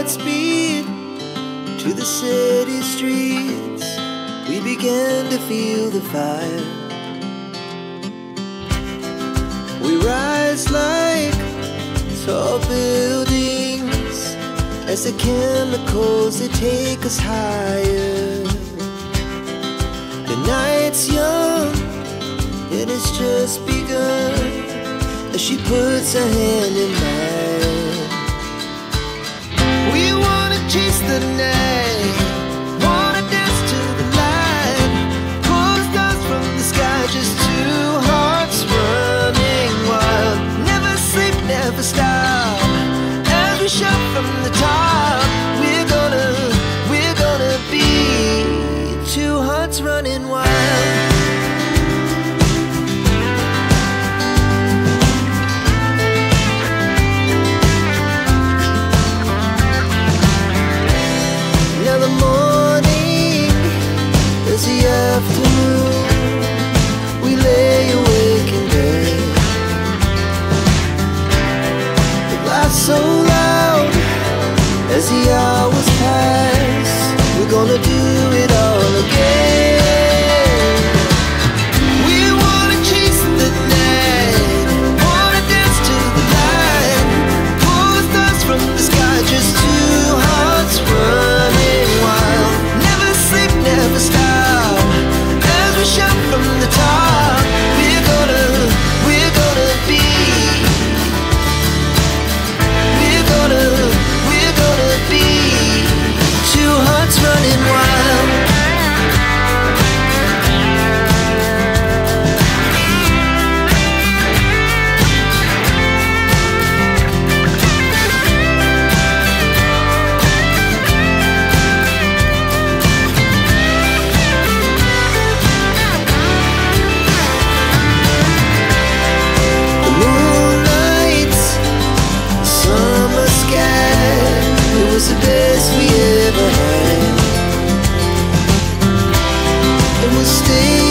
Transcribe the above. Godspeed to the city streets. We began to feel the fire. We rise like tall buildings as the chemicals, they take us higher. The night's young and it's just begun as she puts her hand in mine. We wanna chase the night, wanna dance to the light, pull the stars from the sky, just two hearts running wild. Never sleep, never stop, as we shout from the top. We're gonna be two hearts running wild. The afternoon, we lay awake in bed. The laugh's so loud as the hours pass. We're gonna do it all again. Best we ever had, and we'll stay.